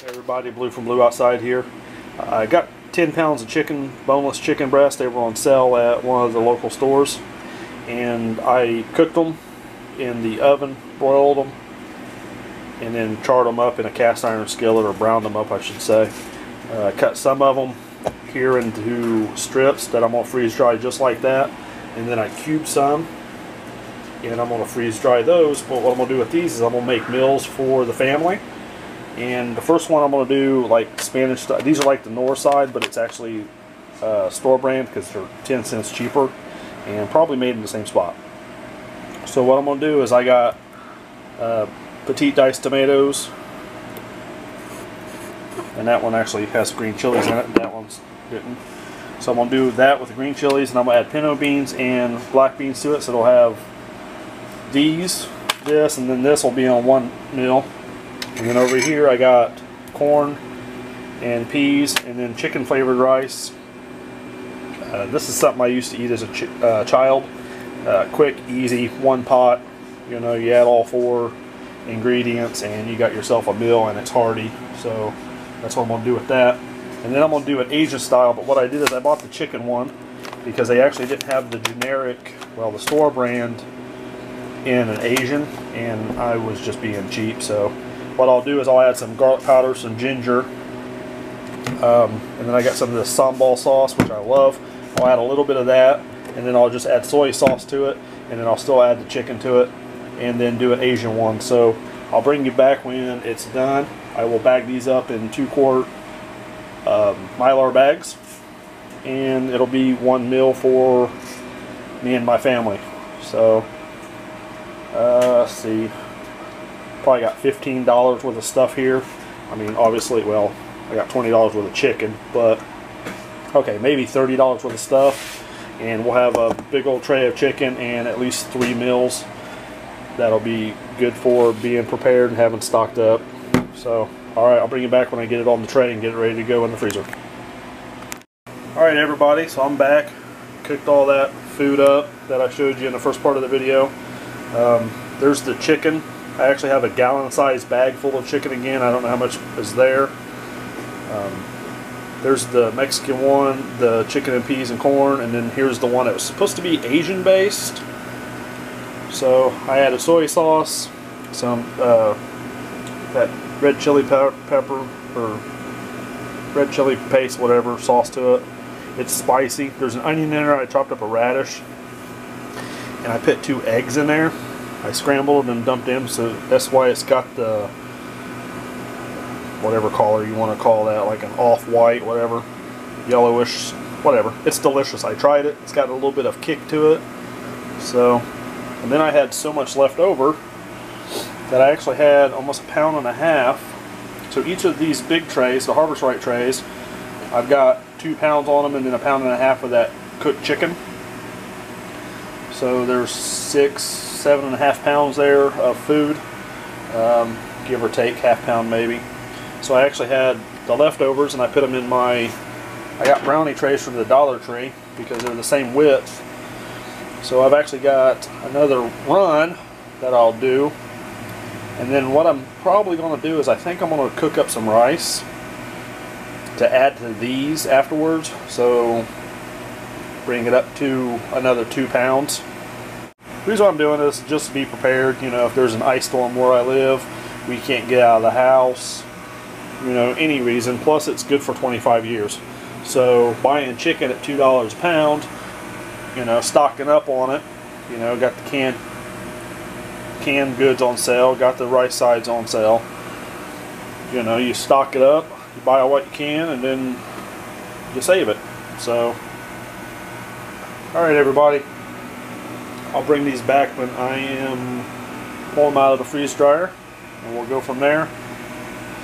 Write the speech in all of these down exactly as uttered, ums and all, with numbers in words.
Hey everybody, Blue from Blue Outside here. Uh, I got ten pounds of chicken, boneless chicken breast. They were on sale at one of the local stores, and I cooked them in the oven, broiled them, and then charred them up in a cast iron skillet, or browned them up I should say. Uh, cut some of them here into strips that I'm going to freeze dry just like that, and then I cubed some and I'm going to freeze dry those. But what I'm going to do with these is I'm going to make meals for the family. And the first one I'm going to do, like Spanish style. These are like the North side, but it's actually uh, store brand because they're ten cents cheaper and probably made in the same spot. So what I'm going to do is I got uh, petite diced tomatoes, and that one actually has green chilies in it, and that one's didn't. So I'm going to do that with the green chilies, and I'm going to add pinto beans and black beans to it, so it'll have these, this, and then this will be on one meal. And then over here I got corn and peas, and then chicken flavored rice. Uh, this is something I used to eat as a ch uh, child. Uh, quick, easy, one pot. You know, you add all four ingredients and you got yourself a meal, and it's hearty. So that's what I'm going to do with that. And then I'm going to do it Asian style, but what I did is I bought the chicken one because they actually didn't have the generic, well, the store brand in an Asian, and I was just being cheap. So what I'll do is I'll add some garlic powder, some ginger, um, and then I got some of this sambal sauce, which I love. I'll add a little bit of that, and then I'll just add soy sauce to it, and then I'll still add the chicken to it, and then do an Asian one. So I'll bring you back when it's done. I will bag these up in two-quart um, Mylar bags, and it'll be one meal for me and my family. So uh, let's see. Probably got fifteen dollars worth of stuff here. I mean, obviously, well, I got twenty dollars worth of chicken, but okay, maybe thirty dollars worth of stuff, and we'll have a big old tray of chicken and at least three meals. That'll be good for being prepared and having stocked up. So, all right, I'll bring it back when I get it on the tray and get it ready to go in the freezer. All right, everybody, so I'm back. Cooked all that food up that I showed you in the first part of the video. Um, there's the chicken. I actually have a gallon-sized bag full of chicken again. I don't know how much is there. Um, there's the Mexican one, the chicken and peas and corn, and then here's the one that was supposed to be Asian-based. So I added soy sauce, some uh, that red chili pe pepper or red chili paste, whatever sauce to it. It's spicy. There's an onion in there. I chopped up a radish, and I put two eggs in there. I scrambled and dumped them, so that's why it's got the whatever color you want to call that, like an off-white, whatever, yellowish, whatever. It's delicious. I tried it. It's got a little bit of kick to it. So, and then I had so much left over that I actually had almost a pound and a half. So each of these big trays, the Harvest Right trays, I've got two pounds on them, and then a pound and a half of that cooked chicken. So there's six. Seven and a half pounds there of food, um, give or take half pound maybe. So I actually had the leftovers, and I put them in my, I got brownie trays from the Dollar Tree because they're the same width. So I've actually got another run that I'll do, and then what I'm probably going to do is I think I'm going to cook up some rice to add to these afterwards, so bring it up to another two pounds. The reason I'm doing this is just to be prepared. You know, if there's an ice storm where I live, we can't get out of the house, you know, any reason. Plus, it's good for twenty-five years. So, buying chicken at two dollars a pound, you know, stocking up on it, you know, got the canned, canned goods on sale, got the rice sides on sale. You know, you stock it up, you buy what you can, and then you save it. So, all right, everybody. I'll bring these back when I am pulling them out of the freeze dryer, and we'll go from there.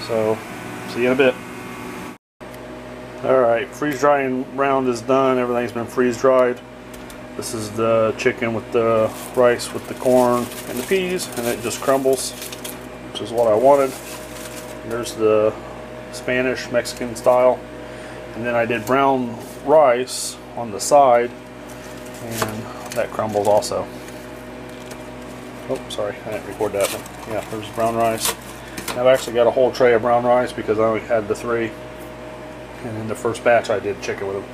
So, see you in a bit. Alright, freeze drying round is done. Everything's been freeze dried. This is the chicken with the rice with the corn and the peas, and it just crumbles, which is what I wanted. And there's the Spanish Mexican style. And then I did brown rice on the side, and that crumbles also. Oh, sorry, I didn't record that one. Yeah, there's brown rice. I've actually got a whole tray of brown rice because I only had the three, and in the first batch I did chicken with them.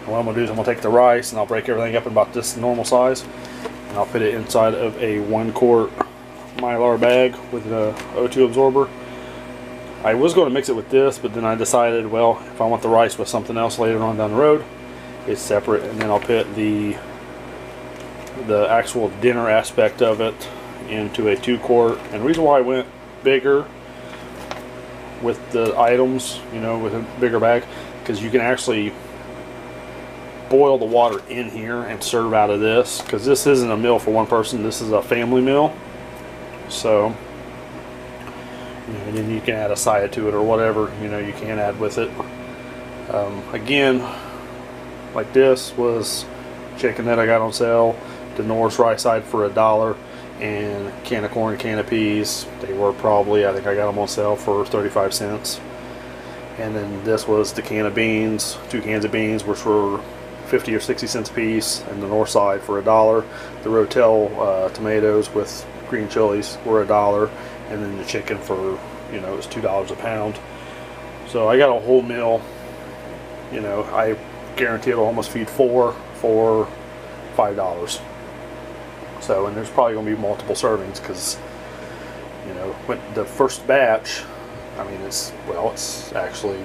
And what I'm going to do is I'm going to take the rice and I'll break everything up in about this normal size, and I'll put it inside of a one quart Mylar bag with an O two absorber. I was going to mix it with this, but then I decided, well, if I want the rice with something else later on down the road, it's separate, and then I'll put the the actual dinner aspect of it into a two quart. And the reason why I went bigger with the items, you know, with a bigger bag, because you can actually boil the water in here and serve out of this, because this isn't a meal for one person, this is a family meal. So, you know, and then you can add a side to it or whatever, you know, you can add with it. Um, again, like this was chicken that I got on sale, the Norris rice side for a dollar, and a can of corn, a can of peas. They were probably, I think I got them on sale for thirty-five cents. And then this was the can of beans, two cans of beans, which were fifty or sixty cents a piece, and the North side for a dollar. The Rotel uh, tomatoes with green chilies were a dollar, and then the chicken for, you know, it was two dollars a pound. So I got a whole meal. You know, I guarantee it'll almost feed four for five dollars. So, and there's probably going to be multiple servings because, you know, when the first batch, I mean, it's, well, it's actually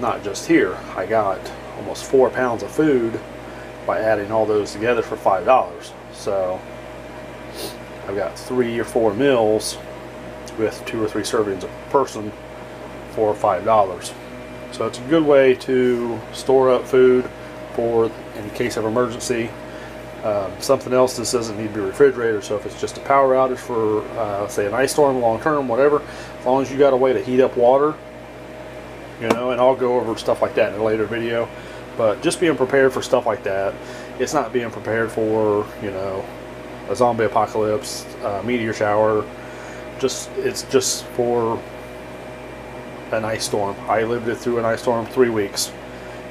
not just here. I got almost four pounds of food by adding all those together for five dollars. So I've got three or four meals with two or three servings a person for five dollars. So it's a good way to store up food for in case of emergency. Um, something else, this doesn't need to be refrigerated, so if it's just a power outage for uh, say an ice storm, long term, whatever, as long as you got a way to heat up water, you know, and I'll go over stuff like that in a later video, but just being prepared for stuff like that. It's not being prepared for, you know, a zombie apocalypse, a meteor shower, just it's just for an ice storm. I lived it through an ice storm, three weeks.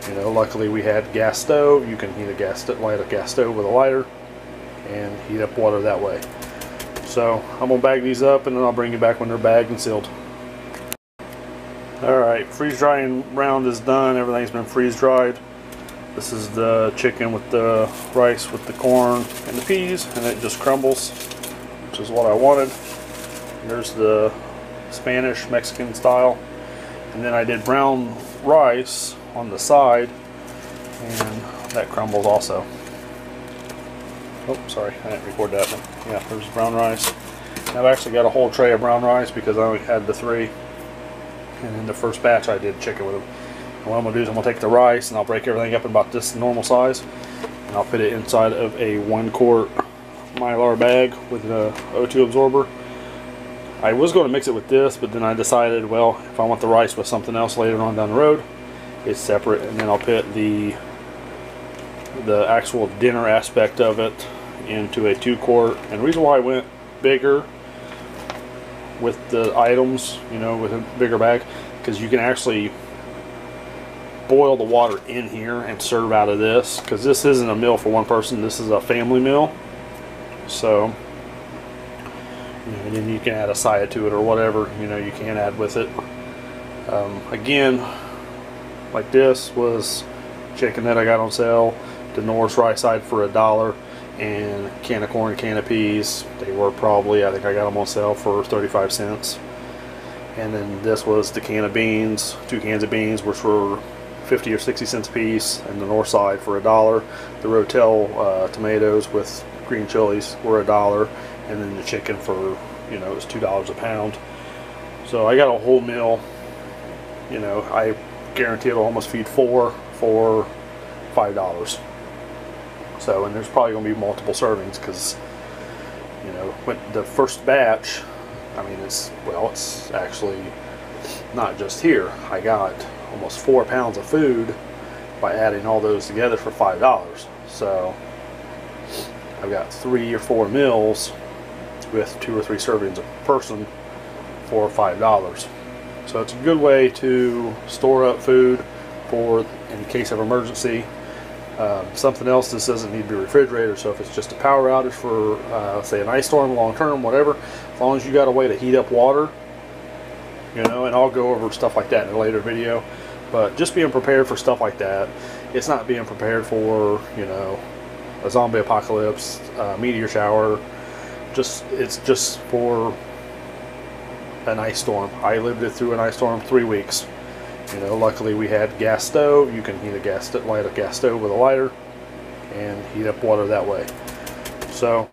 You know, luckily we had gas stove. You can heat a gas stove, light a gas stove with a lighter, and heat up water that way. So I'm gonna bag these up, and then I'll bring you back when they're bagged and sealed. All right, freeze drying round is done. Everything's been freeze dried. This is the chicken with the rice, with the corn and the peas, and it just crumbles, which is what I wanted. And there's the Spanish Mexican style, and then I did brown rice on the side, and that crumbles also. Oh, sorry, I didn't record that one. Yeah, there's brown rice. And I've actually got a whole tray of brown rice because I only had the three, and in the first batch I did chicken with them. And what I'm going to do is I'm going to take the rice and I'll break everything up in about this normal size, and I'll put it inside of a one quart Mylar bag with an O two absorber. I was going to mix it with this, but then I decided, well, if I want the rice with something else later on down the road, it's separate, and then I'll put the the actual dinner aspect of it into a two quart. And the reason why I went bigger with the items, you know, with a bigger bag, because you can actually boil the water in here and serve out of this, because this isn't a meal for one person, this is a family meal. So, you know, and then you can add a side to it or whatever, you know, you can add with it. Um, again, like this was chicken that I got on sale, the Norris rice side for a dollar, and a can of corn, a can of peas. They were probably, I think I got them on sale for thirty-five cents. And then this was the can of beans, two cans of beans, which were fifty or sixty cents a piece, and the North side for a dollar. The Rotel uh, tomatoes with green chilies were a dollar, and then the chicken for, you know, it was two dollars a pound. So I got a whole meal. You know, I guarantee it'll almost feed four for five dollars. So, and there's probably going to be multiple servings because, you know, when the first batch, I mean, it's, well, it's actually not just here. I got almost four pounds of food by adding all those together for five dollars. So I've got three or four meals with two or three servings a person for five dollars. So it's a good way to store up food for in case of emergency. Um, something else, this doesn't need to be refrigerated, so if it's just a power outage for uh, say an ice storm, long term, whatever, as long as you got a way to heat up water, you know, and I'll go over stuff like that in a later video. But just being prepared for stuff like that. It's not being prepared for, you know, a zombie apocalypse, uh, meteor shower. Just it's just for an ice storm. I lived it through an ice storm three weeks. You know, luckily we had gas stove. You can heat a gas light a gas stove with a lighter and heat up water that way. So.